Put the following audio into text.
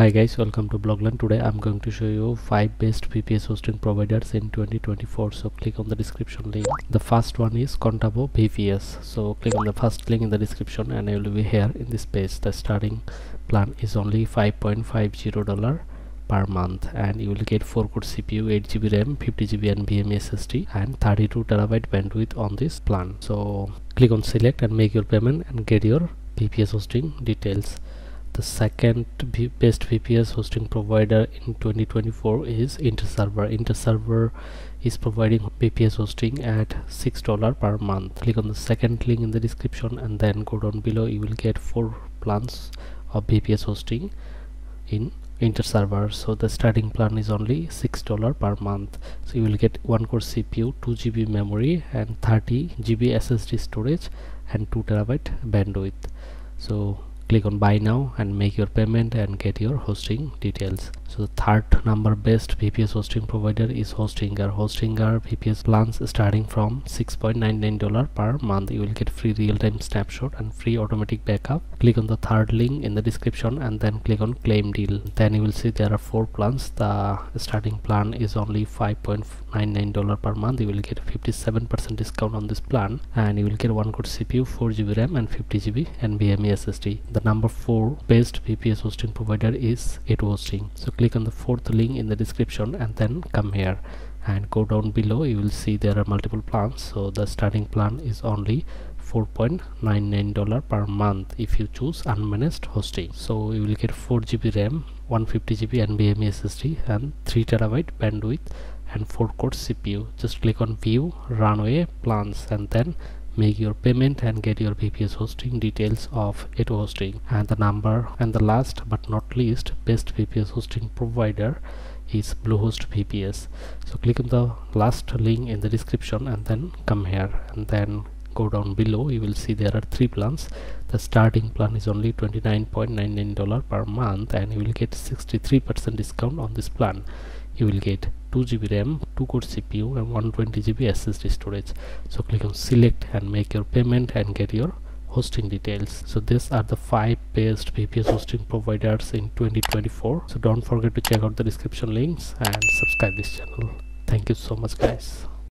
Hi guys, welcome to Blogland. Today I'm going to show you 5 best VPS hosting providers in 2024. So click on the description link. The first one is Contabo VPS. So click on the first link in the description and you will be here in this page. The starting plan is only $5.50 per month and you will get 4 core CPU, 8GB RAM, 50GB NVMe SSD and 32TB bandwidth on this plan. So click on select and make your payment and get your VPS hosting details. The second best VPS hosting provider in 2024 is Interserver. Interserver is providing VPS hosting at $6 per month. Click on the second link in the description and then go down below. You will get 4 plans of VPS hosting in Interserver. So the starting plan is only $6 per month. So you will get 1 core CPU, 2GB memory and 30GB SSD storage and 2TB bandwidth. So click on buy now and make your payment and get your hosting details. So the third number best VPS hosting provider is Hostinger. Hostinger VPS plans starting from $6.99 per month. You will get free real-time snapshot and free automatic backup. Click on the third link in the description and then click on claim deal. Then you will see there are 4 plans. The starting plan is only $5.99 per month. You will get 57% discount on this plan and you will get 1 core CPU, 4GB RAM and 50GB NVMe SSD. The number 4 best VPS hosting provider is Eto hosting. So click on the 4th link in the description and then come here and go down below. You will see there are multiple plans. So the starting plan is only $4.99 per month if you choose unmanaged hosting. So you will get 4GB RAM, 150GB NVMe SSD and 3TB bandwidth and 4 core CPU. Just click on view runaway plans and then make your payment and get your VPS hosting details of Eto hosting. And the last but not least best VPS hosting provider is Bluehost VPS. So click on the last link in the description and then come here and then go down below. You will see there are 3 plans. The starting plan is only $29.99 per month and you will get 63% discount on this plan. You will get 2GB RAM, 2 core CPU and 120GB SSD storage. So click on select and make your payment and get your hosting details. So these are the 5 best VPS hosting providers in 2024. So don't forget to check out the description links and subscribe this channel. Thank you so much guys.